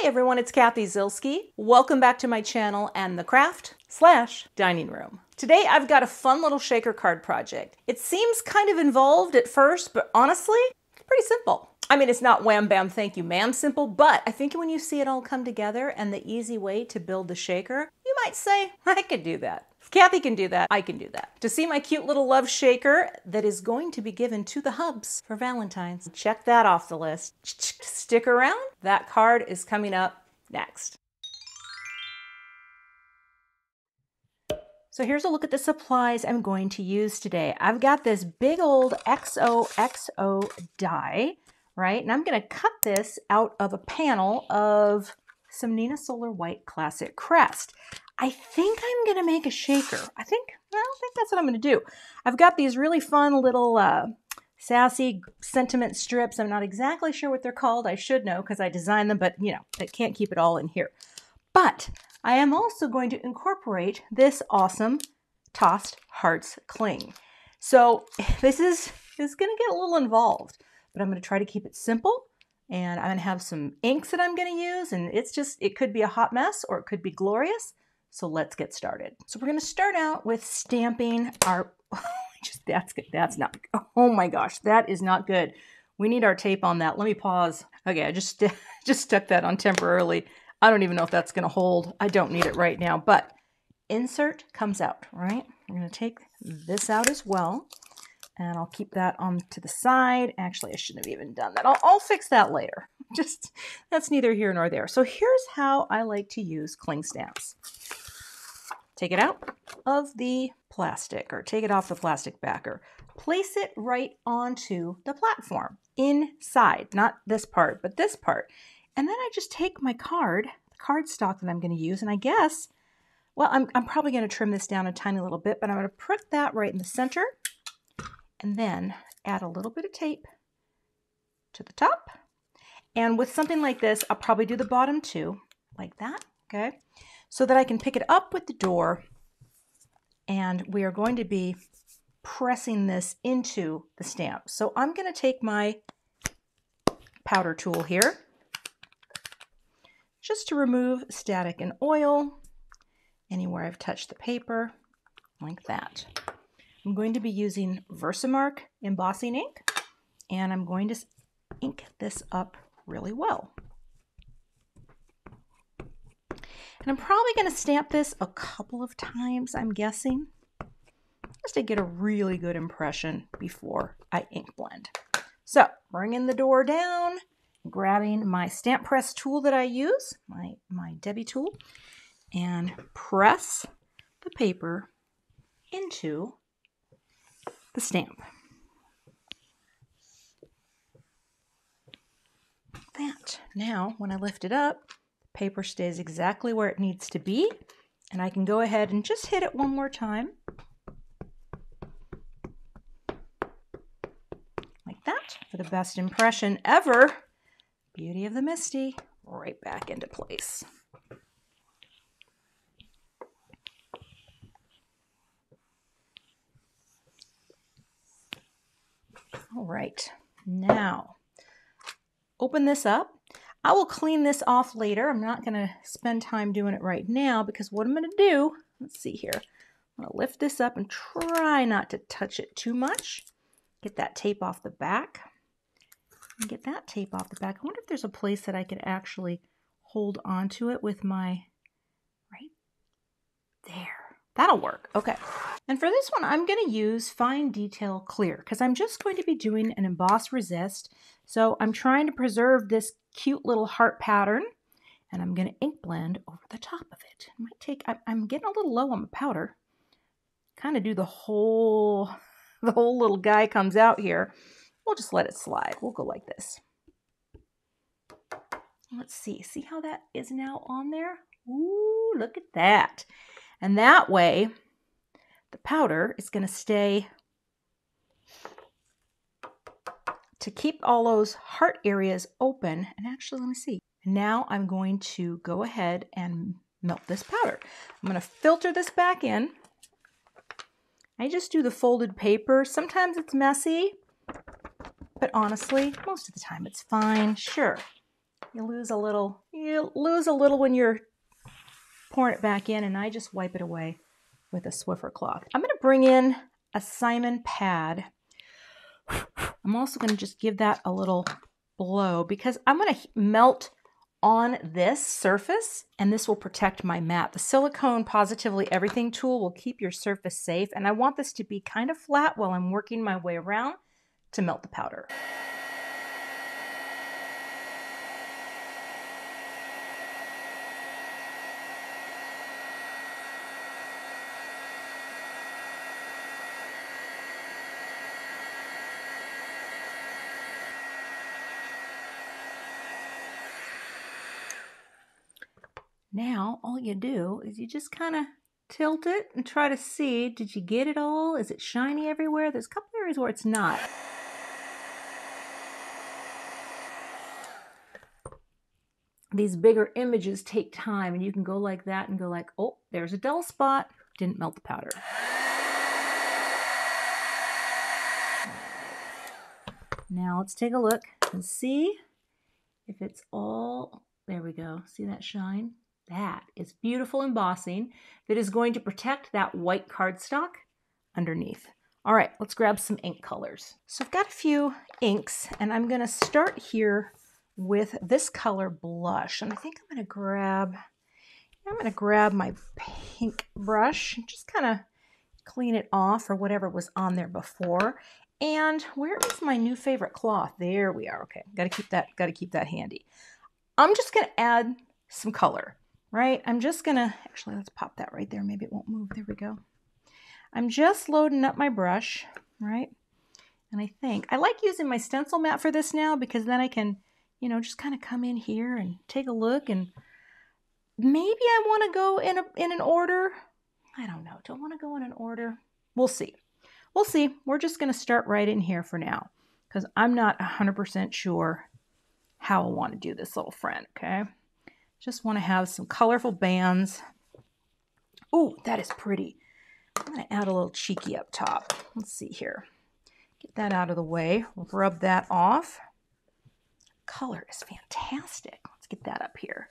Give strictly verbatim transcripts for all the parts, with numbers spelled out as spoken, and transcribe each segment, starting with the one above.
Hey everyone, it's Cathy Zielske. Welcome back to my channel and the craft slash dining room. Today I've got a fun little shaker card project. It seems kind of involved at first, but honestly, it's pretty simple. I mean, it's not wham bam thank you ma'am simple, but I think when you see it all come together and the easy way to build the shaker, you might say, I could do that. If Cathy can do that, I can do that. To see my cute little love shaker that is going to be given to the hubs for Valentine's, check that off the list. Stick around, that card is coming up next. So here's a look at the supplies I'm going to use today. I've got this big old X O X O die, right? And I'm gonna cut this out of a panel of some Neenah Solar White Classic Crest. I think I'm gonna make a shaker. I think, well, I think that's what I'm gonna do. I've got these really fun little, uh, sassy sentiment strips. I'm not exactly sure what they're called. I should know because I designed them, but you know, I can't keep it all in here. But I am also going to incorporate this awesome Tossed Hearts cling. So this is, is going to get a little involved, but I'm going to try to keep it simple. And I'm going to have some inks that I'm going to use. And it's just, it could be a hot mess or it could be glorious. So let's get started. So we're going to start out with stamping our... Just, that's good. That's not, oh my gosh, that is not good. We need our tape on that. Let me pause. Okay, I just, just stuck that on temporarily. I don't even know if that's gonna hold. I don't need it right now, but insert comes out, right? I'm gonna take this out as well, and I'll keep that on to the side. Actually, I shouldn't have even done that. I'll, I'll fix that later. Just, that's neither here nor there. So here's how I like to use cling stamps. Take it out of the plastic, or take it off the plastic backer. Place it right onto the platform, inside, not this part, but this part. And then I just take my card, the cardstock that I'm gonna use, and I guess, well, I'm, I'm probably gonna trim this down a tiny little bit, but I'm gonna prick that right in the center, and then add a little bit of tape to the top. And with something like this, I'll probably do the bottom too, like that, okay? So that I can pick it up with the door, and we are going to be pressing this into the stamp. So I'm gonna take my powder tool here, just to remove static and oil anywhere I've touched the paper, like that. I'm going to be using Versamark embossing ink, and I'm going to ink this up really well. And I'm probably going to stamp this a couple of times, I'm guessing, just to get a really good impression before I ink blend. So bringing the door down, grabbing my stamp press tool that I use, my, my Debbie tool, and press the paper into the stamp. That. Now, when I lift it up, paper stays exactly where it needs to be, and I can go ahead and just hit it one more time, like that, for the best impression ever. Beauty of the Misti, right back into place. All right, now open this up. I will clean this off later. I'm not gonna spend time doing it right now because what I'm gonna do, let's see here. I'm gonna lift this up and try not to touch it too much. Get that tape off the back. And get that tape off the back. I wonder if there's a place that I could actually hold onto it with my, right there. That'll work, okay. And for this one, I'm gonna use Fine Detail Clear because I'm just going to be doing an embossed resist. So I'm trying to preserve this cute little heart pattern, and I'm gonna ink blend over the top of it. It might take, I, I'm getting a little low on the powder. Kind of do the whole, the whole little guy comes out here. We'll just let it slide. We'll go like this. Let's see, see how that is now on there? Ooh, look at that. And that way, the powder is gonna stay to keep all those heart areas open. And actually, let me see. Now I'm going to go ahead and melt this powder. I'm gonna filter this back in. I just do the folded paper. Sometimes it's messy, but honestly, most of the time it's fine. Sure, You lose a little, you lose a little when you're pouring it back in, and I just wipe it away with a Swiffer cloth. I'm gonna bring in a Simon pad. I'm also gonna just give that a little blow because I'm gonna melt on this surface, and this will protect my mat. The silicone Positively Everything tool will keep your surface safe, and I want this to be kind of flat while I'm working my way around to melt the powder. Now, all you do is you just kind of tilt it and try to see, did you get it all? Is it shiny everywhere? There's a couple areas where it's not. These bigger images take time, and you can go like that and go like, oh, there's a dull spot. Didn't melt the powder. Now let's take a look and see if it's all, there we go. See that shine? That is beautiful embossing that is going to protect that white cardstock underneath. All right, let's grab some ink colors. So I've got a few inks, and I'm gonna start here with this color blush. And I think I'm gonna grab, I'm gonna grab my pink brush and just kind of clean it off or whatever was on there before. And where is my new favorite cloth? There we are. Okay, gotta keep that, gotta keep that handy. I'm just gonna add some color. Right? I'm just gonna, actually let's pop that right there. Maybe it won't move, there we go. I'm just loading up my brush, right? And I think, I like using my stencil mat for this now because then I can, you know, just kind of come in here and take a look, and maybe I wanna go in, a, in an order. I don't know, don't wanna go in an order. We'll see, we'll see. We're just gonna start right in here for now because I'm not one hundred percent sure how I wanna do this little friend, okay? Just want to have some colorful bands. Oh, that is pretty. I'm going to add a little cheeky up top. Let's see here. Get that out of the way. We'll rub that off. Color is fantastic. Let's get that up here.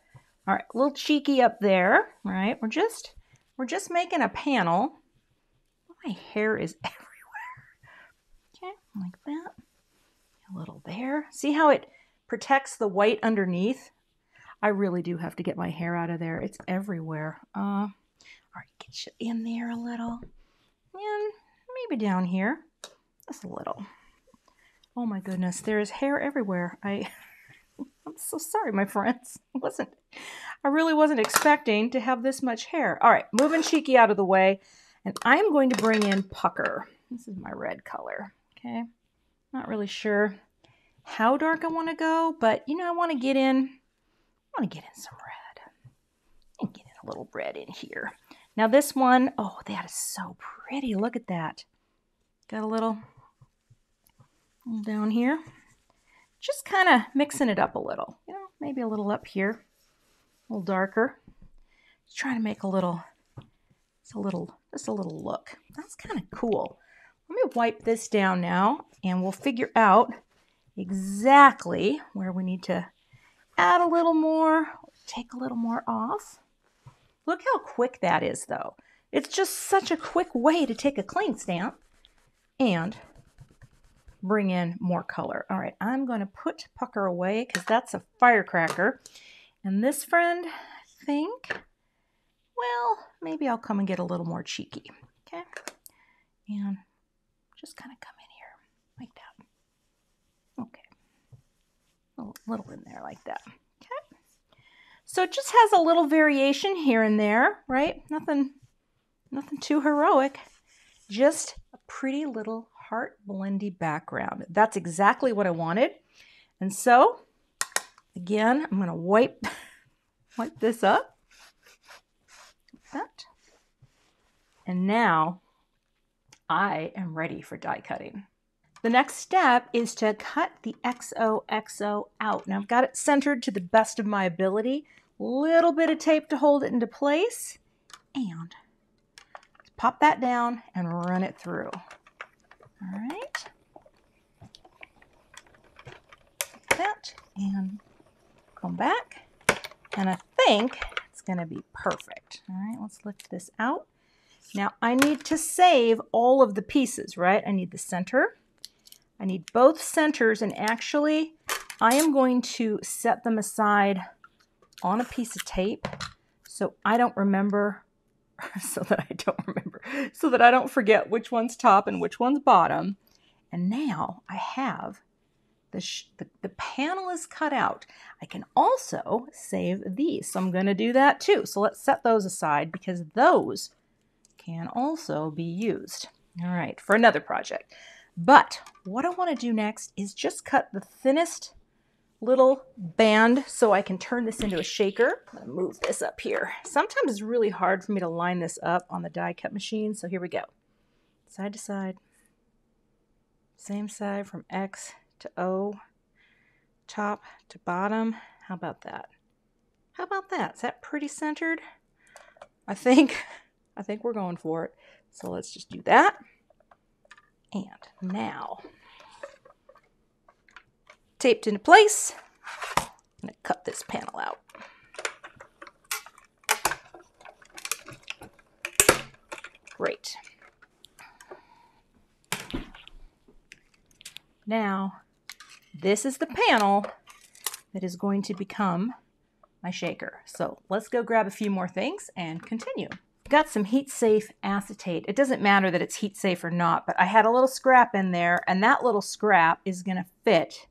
All right, a little cheeky up there. All right, we're just we're just making a panel. My hair is everywhere. Okay, like that. A little there. See how it protects the white underneath? I really do have to get my hair out of there. It's everywhere. Uh, all right, get you in there a little. And maybe down here. Just a little. Oh my goodness, there is hair everywhere. I, I'm so sorry, my friends. I wasn't, I really wasn't expecting to have this much hair. All right, moving cheeky out of the way. And I'm going to bring in Pucker. This is my red color, okay? Not really sure how dark I want to go, but you know, I want to get in I want to get in some red and get in a little red in here. Now this one, oh, that is so pretty. Look at that. Got a little down here. Just kind of mixing it up a little. You know, maybe a little up here, a little darker. Just trying to make a little, just a little, just a little look. That's kind of cool. Let me wipe this down now, and we'll figure out exactly where we need to add a little more, take a little more off. Look how quick that is though. It's just such a quick way to take a cling stamp and bring in more color. All right, I'm gonna put Pucker away because that's a firecracker. And this friend, I think, well, maybe I'll come and get a little more cheeky, okay? And just kind of come in here like that. A little in there like that, okay? So it just has a little variation here and there, right? Nothing, nothing too heroic. Just a pretty little heart blendy background. That's exactly what I wanted. And so, again, I'm gonna wipe, wipe this up. Like that. And now I am ready for die cutting. The next step is to cut the X O X O out. Now I've got it centered to the best of my ability. Little bit of tape to hold it into place. And pop that down and run it through. All right. Like that. And come back, and I think it's going to be perfect. All right, let's lift this out. Now I need to save all of the pieces, right? I need the center. I need both centers, and actually I am going to set them aside on a piece of tape so I don't remember, so that I don't remember, so that I don't forget which one's top and which one's bottom. And now I have the, sh the, the panel is cut out. I can also save these. So I'm going to do that too. So let's set those aside because those can also be used. All right, for another project. But what I want to do next is just cut the thinnest little band so I can turn this into a shaker. I'm going to move this up here. Sometimes it's really hard for me to line this up on the die cut machine. So here we go. Side to side. Same side from X to O. Top to bottom. How about that? How about that? Is that pretty centered? I think, I think we're going for it. So let's just do that. And now, taped into place, I'm going to cut this panel out. Great. Now, this is the panel that is going to become my shaker. So let's go grab a few more things and continue. Got some heat safe acetate. It doesn't matter that it's heat safe or not, but I had a little scrap in there, and that little scrap is going to fit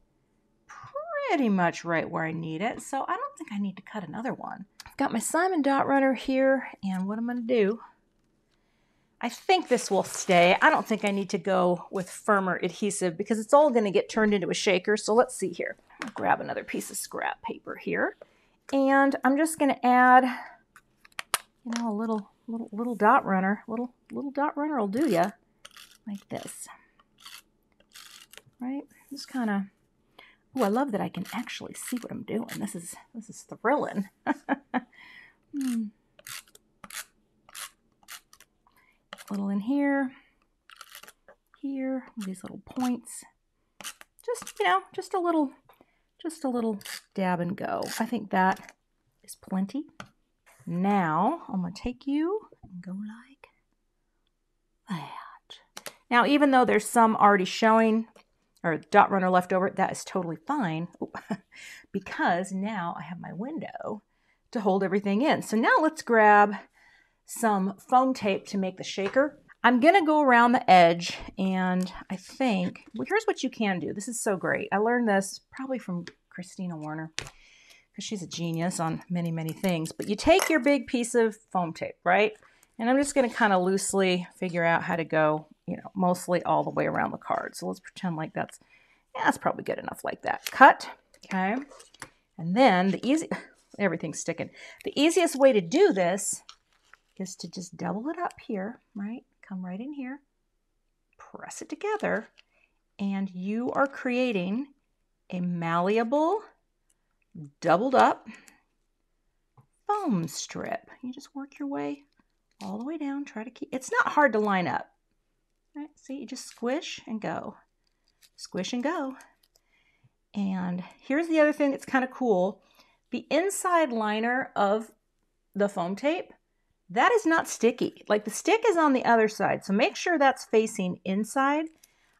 pretty much right where I need it. So I don't think I need to cut another one. I've got my Simon dot runner here, and what I'm going to do, I think this will stay. I don't think I need to go with firmer adhesive because it's all going to get turned into a shaker. So let's see here. I'll grab another piece of scrap paper here, and I'm just going to add, you know, a little Little, little dot runner, little little dot runner will do ya, like this, right? Just kind of. Oh, I love that I can actually see what I'm doing. This is this is thrilling. hmm. Little in here, here, these little points. Just you know, just a little, just a little dab and go. I think that is plenty. Now, I'm going to take you and go like that. Now, even though there's some already showing or dot runner left over, that is totally fine because now I have my window to hold everything in. So now let's grab some foam tape to make the shaker. I'm going to go around the edge, and I think, well, here's what you can do. This is so great. I learned this probably from Christina Warner. She's a genius on many, many things. But you take your big piece of foam tape, right? And I'm just going to kind of loosely figure out how to go, you know, mostly all the way around the card. So let's pretend like that's, yeah, that's probably good enough like that. Cut, okay? And then the easy, everything's sticking. The easiest way to do this is to just double it up here, right? Come right in here, press it together, and you are creating a malleable, doubled up foam strip. You just work your way all the way down. Try to keep, it's not hard to line up. All right, see, you just squish and go. Squish and go. And here's the other thing that's kind of cool. The inside liner of the foam tape, that is not sticky. Like the stick is on the other side. So make sure that's facing inside.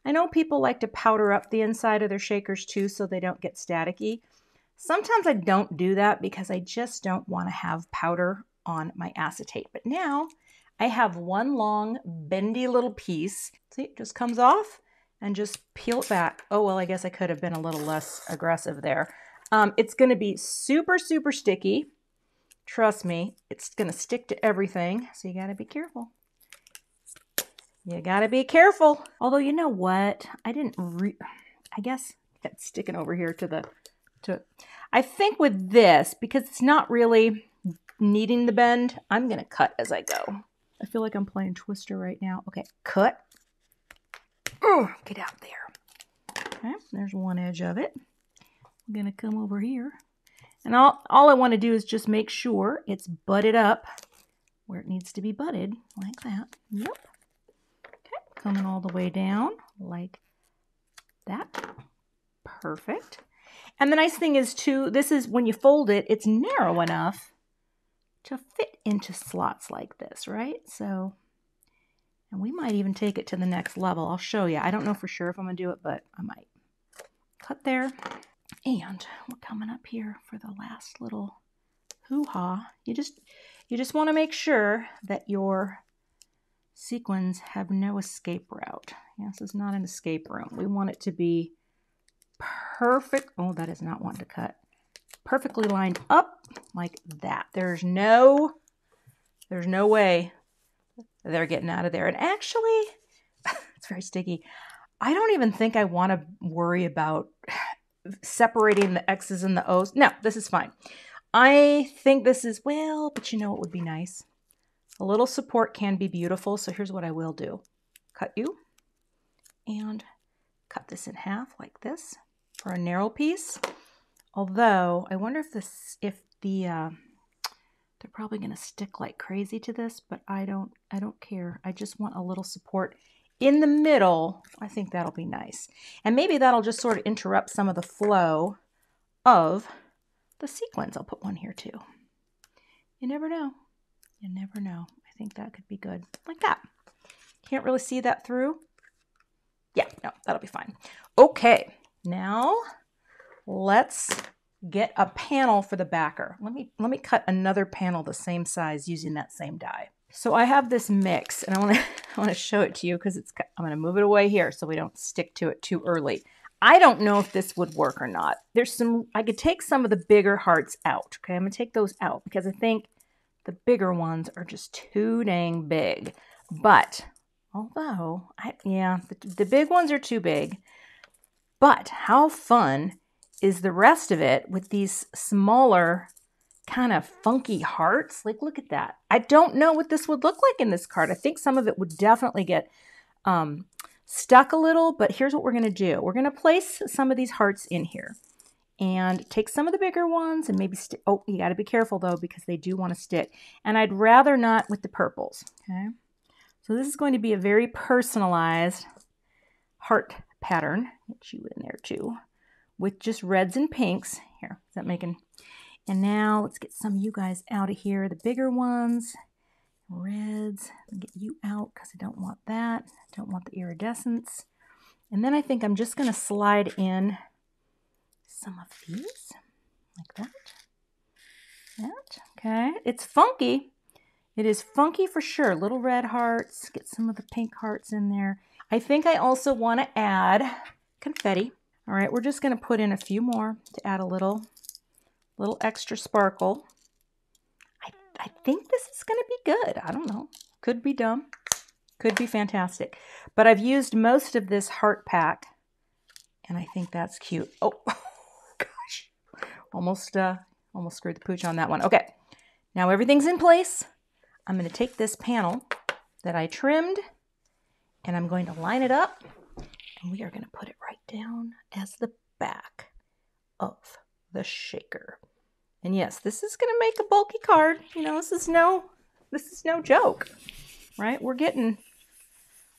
I know people like to powder up the inside of their shakers too so they don't get staticky. Sometimes I don't do that because I just don't want to have powder on my acetate. But now I have one long bendy little piece. See, it just comes off and just peel it back. Oh, well, I guess I could have been a little less aggressive there. Um, it's going to be super, super sticky. Trust me, it's going to stick to everything. So you got to be careful. You got to be careful. Although, you know what? I didn't re... I guess it's sticking over here to the... To, I think with this, because it's not really needing the bend, I'm going to cut as I go. I feel like I'm playing Twister right now. Okay, cut. Oh, get out there. Okay, there's one edge of it. I'm going to come over here. And all, all I want to do is just make sure it's butted up where it needs to be butted, like that. Yep. Okay, coming all the way down like that. Perfect. And the nice thing is too, this is when you fold it, it's narrow enough to fit into slots like this, right? So, and we might even take it to the next level. I'll show you. I don't know for sure if I'm gonna do it, but I might. Cut there. And we're coming up here for the last little hoo-ha. You just, you just want to make sure that your sequins have no escape route. Yeah, this is not an escape room. We want it to be perfect. Oh, that is not one to cut. Perfectly lined up like that. There's no, there's no way they're getting out of there. And actually, it's very sticky. I don't even think I want to worry about separating the X's and the O's. No, this is fine. I think this is, well, but you know what would be nice? A little support can be beautiful, so here's what I will do. Cut you and cut this in half like this for a narrow piece. Although, I wonder if this, if the, uh, they're probably gonna stick like crazy to this, but I don't, I don't care. I just want a little support in the middle. I think that'll be nice. And maybe that'll just sort of interrupt some of the flow of the sequins. I'll put one here too. You never know. You never know. I think that could be good. Like that. Can't really see that through. Yeah, no, that'll be fine. Okay, now let's get a panel for the backer. Let me let me cut another panel the same size using that same die. So I have this mix, and I want to I want to show it to you because it's. I'm going to move it away here so we don't stick to it too early. I don't know if this would work or not. There's some. I could take some of the bigger hearts out. Okay, I'm going to take those out because I think the bigger ones are just too dang big. But although, I, yeah, the, the big ones are too big. But how fun is the rest of it with these smaller kind of funky hearts? Like, look at that. I don't know what this would look like in this card. I think some of it would definitely get um, stuck a little, but here's what we're going to do. We're going to place some of these hearts in here and take some of the bigger ones and maybe stick. Oh, you got to be careful though, because they do want to stick. And I'd rather not with the purples. Okay. So this is going to be a very personalized heart pattern. Get you in there too, with just reds and pinks. Here, is that making? And now let's get some of you guys out of here. The bigger ones, reds, get you out because I don't want that. I don't want the iridescence. And then I think I'm just going to slide in some of these, like that. That, okay. It's funky. It is funky for sure. Little red hearts, get some of the pink hearts in there. I think I also want to add confetti. All right, we're just going to put in a few more to add a little, little extra sparkle. I, I think this is going to be good. I don't know. Could be dumb. Could be fantastic. But I've used most of this heart pack, and I think that's cute. Oh, gosh. Almost, uh, almost screwed the pooch on that one. Okay. Now everything's in place. I'm going to take this panel that I trimmed, and I'm going to line it up. And we are going to put it right down as the back of the shaker. And yes, this is going to make a bulky card. You know, this is no, this is no joke, right? We're getting,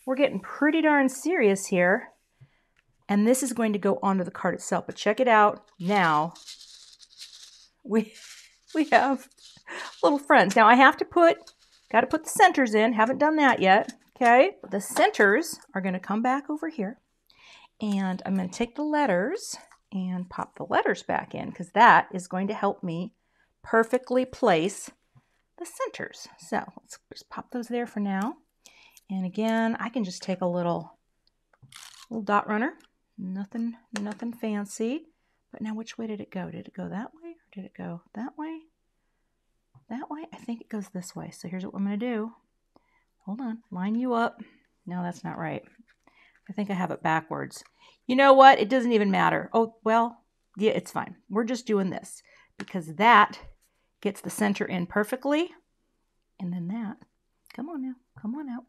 we're getting pretty darn serious here. And this is going to go onto the card itself. But check it out. Now we, we have little friends. Now I have to put, got to put the centers in. Haven't done that yet. Okay. The centers are going to come back over here. And I'm going to take the letters and pop the letters back in because that is going to help me perfectly place the centers. So let's just pop those there for now. And again, I can just take a little, little dot runner. Nothing, nothing fancy. But now which way did it go? Did it go that way or did it go that way? That way? I think it goes this way. So here's what I'm going to do. Hold on. Line you up. No, that's not right. I think I have it backwards. You know what? It doesn't even matter. Oh, well, yeah, it's fine. We're just doing this because that gets the center in perfectly. And then that, come on now, come on out.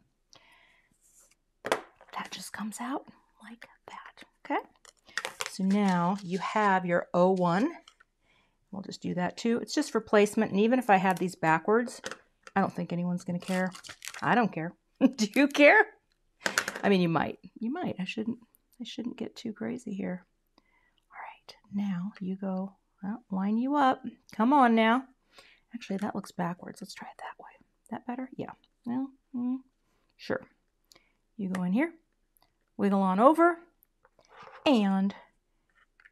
That just comes out like that, okay? So now you have your O one. We'll just do that too. It's just for placement. And even if I had these backwards, I don't think anyone's gonna care. I don't care. Do you care? I mean, you might. You might. I shouldn't. I shouldn't get too crazy here. All right. Now you go, well, line you up. Come on now. Actually, that looks backwards. Let's try it that way. That better? Yeah. Well, mm, sure. You go in here, wiggle on over, and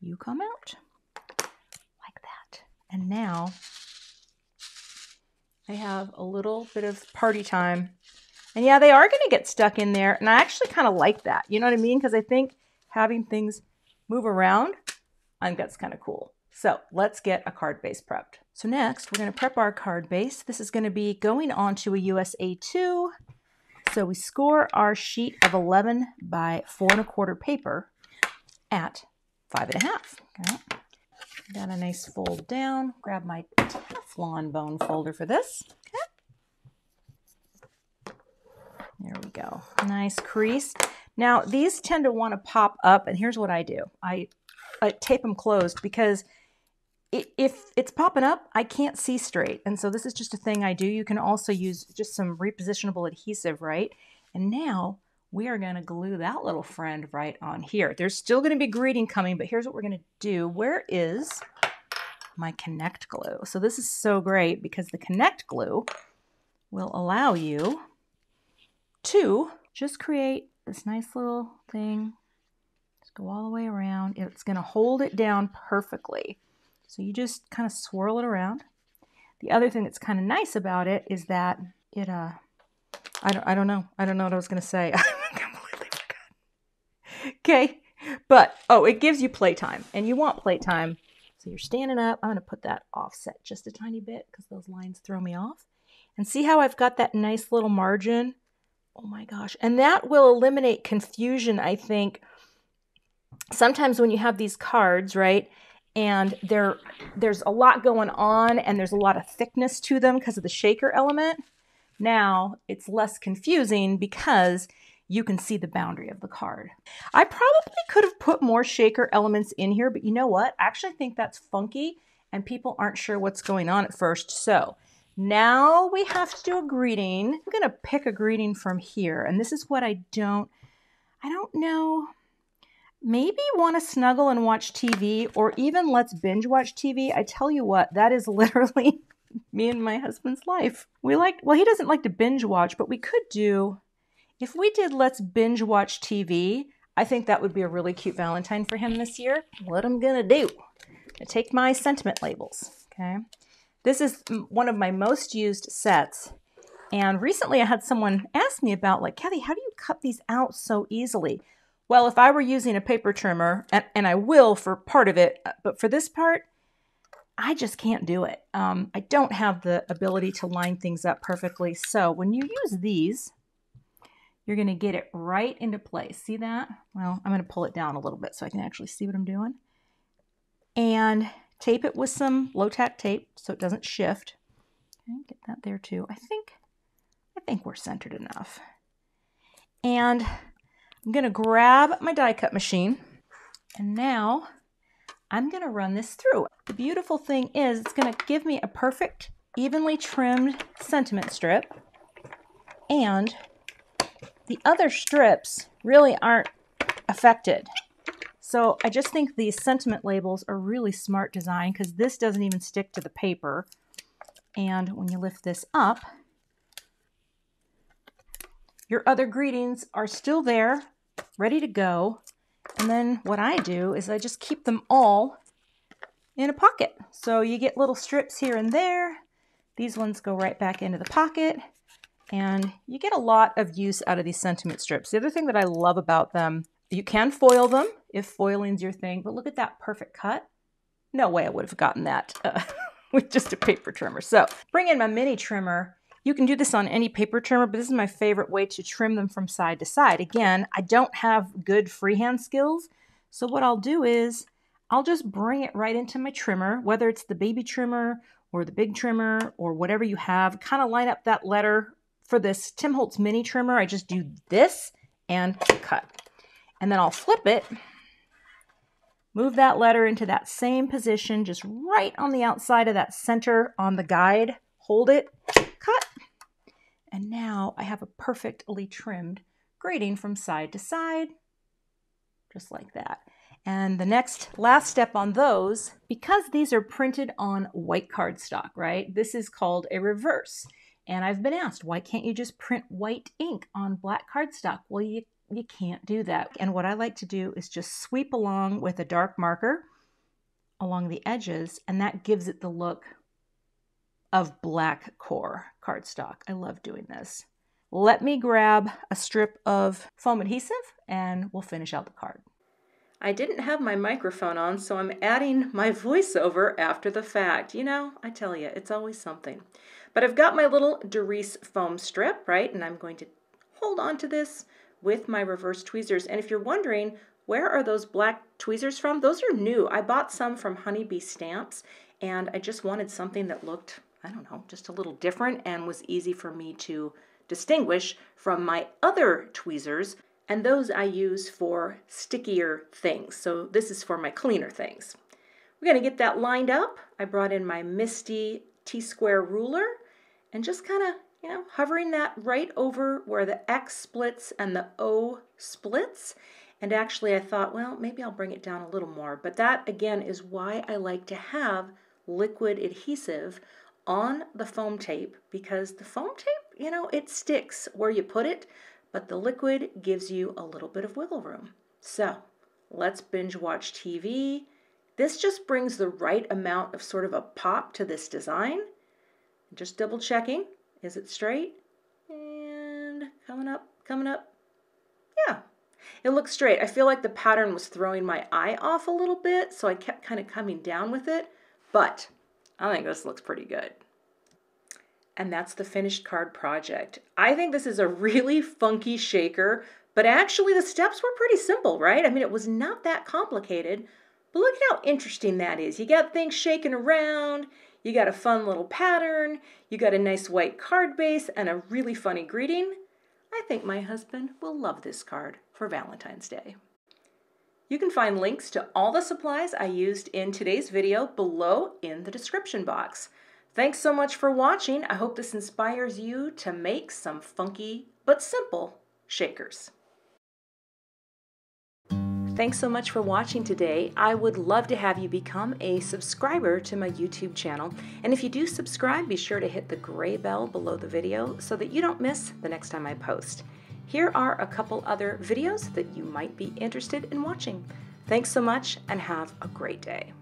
you come out like that. And now I have a little bit of party time. And yeah, they are going to get stuck in there. And I actually kind of like that. You know what I mean? Because I think having things move around, I think that's kind of cool. So let's get a card base prepped. So next, we're going to prep our card base. This is going to be going onto a U S A two. So we score our sheet of eleven by four and a quarter paper at five and a half. Okay. Got a nice fold down. Grab my Teflon bone folder for this. Okay. There we go. Nice crease. Now these tend to want to pop up, and here's what I do. I, I tape them closed because if it's popping up, I can't see straight. And so this is just a thing I do. You can also use just some repositionable adhesive, right? And now we are going to glue that little friend right on here. There's still going to be greeting coming, but here's what we're going to do. Where is my connect glue? So this is so great because the connect glue will allow you to just create this nice little thing. Just go all the way around. It's going to hold it down perfectly. So you just kind of swirl it around. The other thing that's kind of nice about it is that it, uh, I don't, I don't know. I don't know what I was going to say. I completely forgot. Okay. But, oh, it gives you playtime, and you want playtime. So you're standing up. I'm going to put that offset just a tiny bit because those lines throw me off. And see how I've got that nice little margin? Oh my gosh. And that will eliminate confusion, I think. Sometimes when you have these cards, right? And there, there's a lot going on, and there's a lot of thickness to them because of the shaker element. Now it's less confusing because you can see the boundary of the card. I probably could have put more shaker elements in here, but you know what? I actually think that's funky, and people aren't sure what's going on at first. So now we have to do a greeting. I'm going to pick a greeting from here, and this is what I don't, I don't know. Maybe want to snuggle and watch T V, or even let's binge watch T V. I tell you what, that is literally me and my husband's life. We like, well, he doesn't like to binge watch, but we could do, if we did let's binge watch T V, I think that would be a really cute Valentine for him this year. What I'm going to do, I take my sentiment labels, okay? This is one of my most used sets. And recently I had someone ask me about, like, Cathy, how do you cut these out so easily? Well, if I were using a paper trimmer, and, and I will for part of it, but for this part, I just can't do it. Um, I don't have the ability to line things up perfectly. So when you use these, you're going to get it right into place. See that? Well, I'm going to pull it down a little bit so I can actually see what I'm doing. And tape it with some low-tack tape so it doesn't shift. Okay, get that there too. I think, I think we're centered enough. And I'm going to grab my die cut machine, and now I'm going to run this through. The beautiful thing is it's going to give me a perfect, evenly trimmed sentiment strip, and the other strips really aren't affected. So I just think these sentiment labels are really smart design because this doesn't even stick to the paper. And when you lift this up, your other greetings are still there, ready to go. And then what I do is I just keep them all in a pocket. So you get little strips here and there. These ones go right back into the pocket, and you get a lot of use out of these sentiment strips. The other thing that I love about them, you can foil them if foiling's your thing, but look at that perfect cut. No way I would have gotten that uh, with just a paper trimmer. So bring in my mini trimmer. You can do this on any paper trimmer, but this is my favorite way to trim them from side to side. Again, I don't have good freehand skills, so what I'll do is I'll just bring it right into my trimmer, whether it's the baby trimmer or the big trimmer or whatever you have. Kind of line up that letter for this Tim Holtz mini trimmer. I just do this and cut. And then I'll flip it, move that letter into that same position, just right on the outside of that center on the guide. Hold it, cut. And now I have a perfectly trimmed grating from side to side, just like that. And the next last step on those, because these are printed on white cardstock, right? This is called a reverse. And I've been asked, why can't you just print white ink on black cardstock? Well, you, you can't do that. And what I like to do is just sweep along with a dark marker along the edges, and that gives it the look of black core cardstock. I love doing this. Let me grab a strip of foam adhesive and we'll finish out the card. I didn't have my microphone on, so I'm adding my voiceover after the fact. You know, I tell you, it's always something. But I've got my little Darice foam strip, right? And I'm going to hold on to this with my reverse tweezers. And if you're wondering, where are those black tweezers from? Those are new. I bought some from Honeybee Stamps, and I just wanted something that looked, I don't know, just a little different and was easy for me to distinguish from my other tweezers. And those I use for stickier things. So this is for my cleaner things. We're gonna get that lined up. I brought in my Misti T-square ruler and just kinda, you know, hovering that right over where the X splits and the O splits. And actually I thought, well, maybe I'll bring it down a little more, but that again is why I like to have liquid adhesive on the foam tape, because the foam tape, you know, it sticks where you put it, but the liquid gives you a little bit of wiggle room. So let's binge watch T V. This just brings the right amount of sort of a pop to this design. Just double checking, is it straight? And coming up, coming up. Yeah, it looks straight. I feel like the pattern was throwing my eye off a little bit, so I kept kind of coming down with it, but I think this looks pretty good. And that's the finished card project. I think this is a really funky shaker, but actually the steps were pretty simple, right? I mean, it was not that complicated, but look at how interesting that is. You got things shaking around, you got a fun little pattern, you got a nice white card base and a really funny greeting. I think my husband will love this card for Valentine's Day. You can find links to all the supplies I used in today's video below in the description box. Thanks so much for watching. I hope this inspires you to make some funky but simple shakers. Thanks so much for watching today. I would love to have you become a subscriber to my YouTube channel. And if you do subscribe, be sure to hit the gray bell below the video so that you don't miss the next time I post. Here are a couple other videos that you might be interested in watching. Thanks so much and have a great day.